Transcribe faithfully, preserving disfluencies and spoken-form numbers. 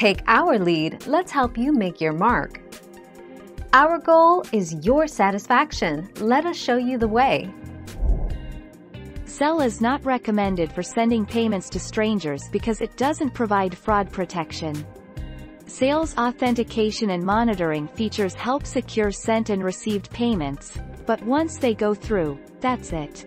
Take our lead, let's help you make your mark. Our goal is your satisfaction. Let us show you the way. Zelle is not recommended for sending payments to strangers because it doesn't provide fraud protection. Zelle's authentication and monitoring features help secure sent and received payments, but once they go through, that's it.